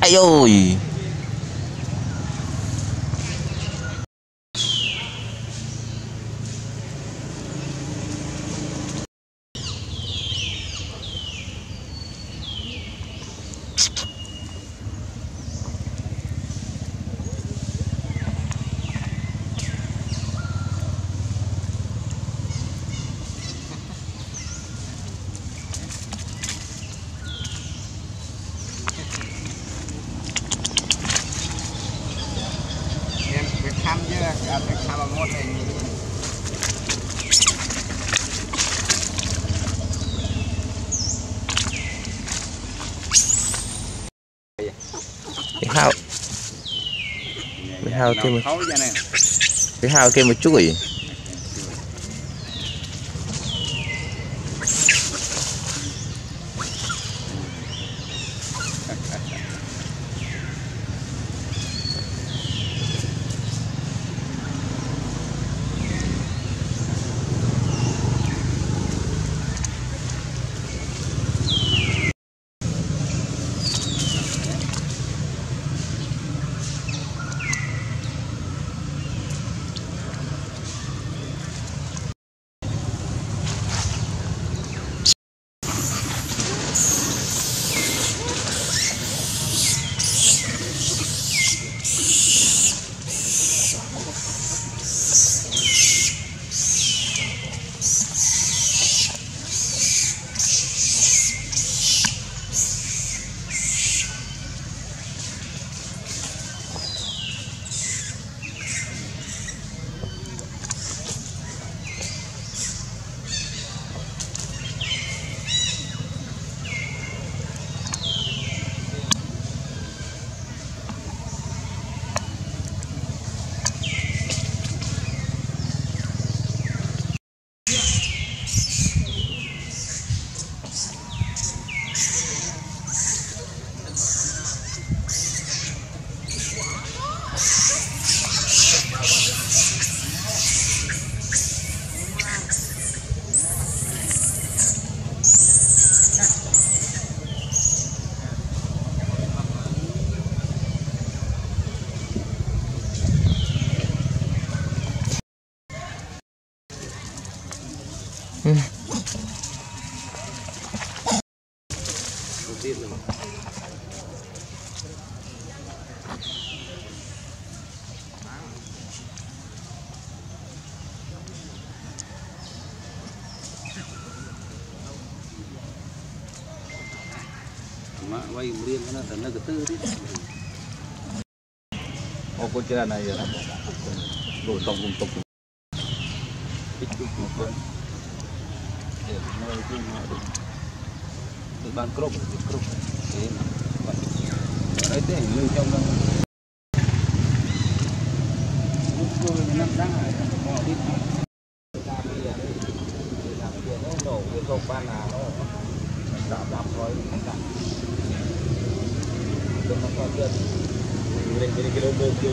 Ây ôi. Hao thêm một chút rồi. Quay riêng nó thành nó cái tư đấy. Ô con kia này đổi tổng vùng tục. Ít chút một con. Để nó cái nó được. Từ ban crop. Thế mà. Đấy thế như trong đó. Cứ năm tháng này nó có ít. Ra bây giờ nó đổ cái cục ban nào nó đạp rồi đạp. Hãy subscribe cho kênh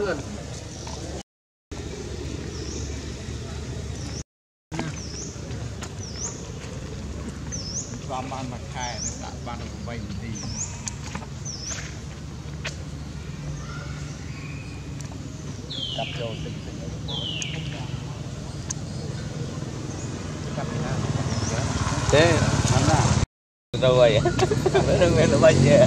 tươn. Và màn mặt khai nó đã ban được vay một tí. Cặp dầu tinh tinh. Cặp nào? Thế. Hắn nào? Dầu vậy á. Nó đừng nghe nó bay nhẹ.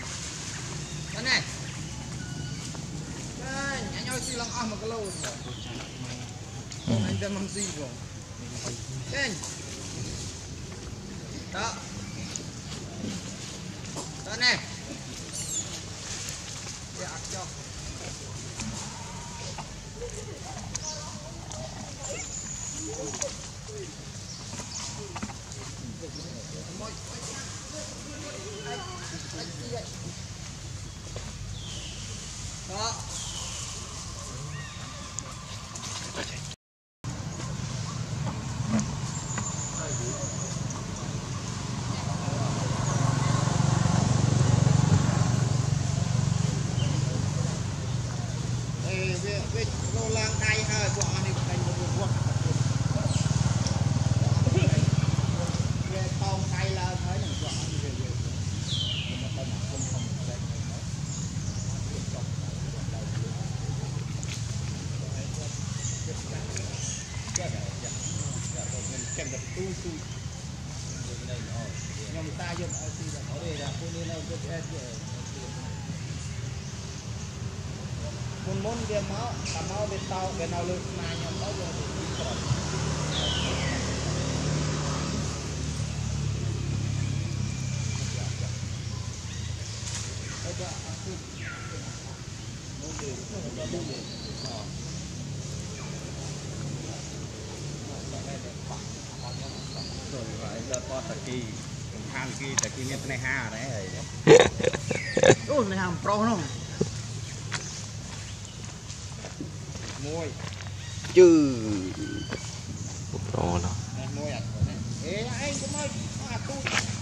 Cái này. Đây, anh ơi xì lăng ăn một cái lâu rồi. Anh đem ăn gì rồi. Đây. Đó. Đó nè. Dạ cho. Đó. Môn môn kia máu, cả máu bên tàu, cái nào lực mà nhóm máu rồi thì đi khỏi. Đấy cho ăn xin. Môn kia, môn kia, môn kia. Rồi vậy, giờ có thật kì. Thang kì, thật kì nghe tên này ha đấy. Ủa, này hàng pro không? Môi chứ bột đồ nó môi à, ê anh cũng môi à, tôi